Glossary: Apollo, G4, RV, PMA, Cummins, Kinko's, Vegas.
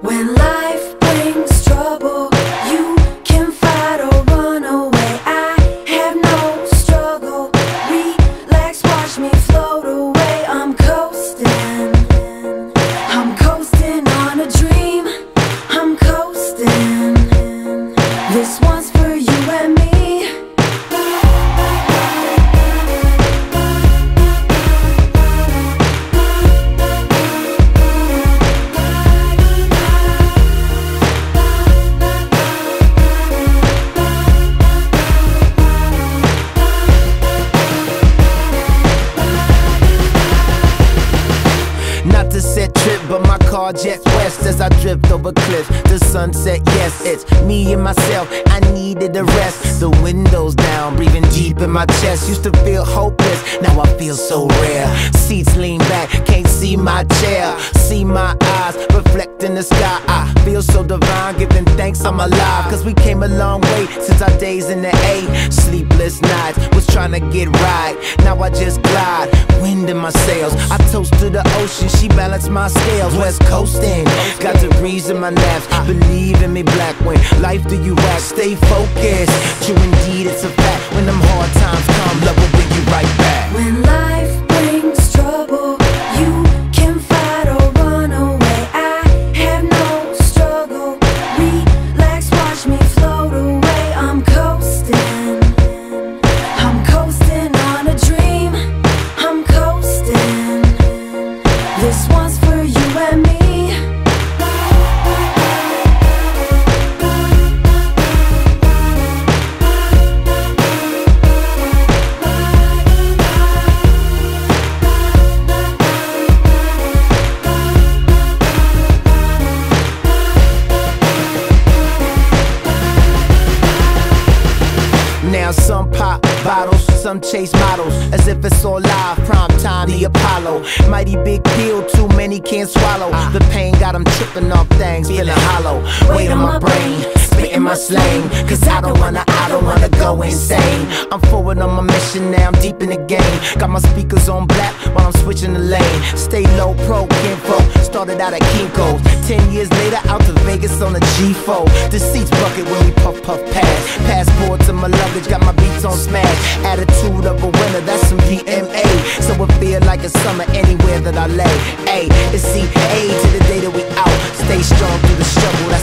When life brings trouble, you can fight or run away. I have no struggle. Relax, watch me float away. I'm coasting on a dream. I'm coasting. This one's for you and me. Not to set trip, but my car jets west as I drift over cliffs. The sunset, yes, it's me and myself. I needed a rest. The windows down, breathing deep in my chest. Used to feel hopeless, now I feel so rare. Seats lean back, can't see my chair. See my eyes reflecting the sky. I feel so divine, giving thanks I'm alive. Cause we came a long way since our days in the A. Sleepless nights, was trying to get right. Now I just glide, wind in my sails. I toast to the ocean, she balanced my scales. West coasting, got the breeze in my naps. Believe in me, black, when life do you act. Stay focused, true indeed, it's a fact. When them hard times come, love will bring you right back. When life brings trouble, you can fight or run away. I have no struggle. Relax, watch me float away. I'm coasting on a dream. I'm coasting. This one's for you and me. Now some pop bottles, some chase models, as if it's all live, prime time, the Apollo. Mighty big deal, too many can't swallow. The pain got them tripping off things, feeling hollow. Weight on my brain, spitting my slang. Cause I don't wanna go insane. I'm forward on my mission, now I'm deep in the game. Got my speakers on black while I'm switching the lane. Stay low, pro, kinfo, started out at Kinko's. 10 years later, out to Vegas on a G4. The seats bucket when we puff, puff, pass. Passports in my luggage, got my beats on smash. Attitude of a winner, that's some PMA. So it feel like a summer anywhere that I lay. Ay, it's CA to the day that we out. Stay strong through the struggle.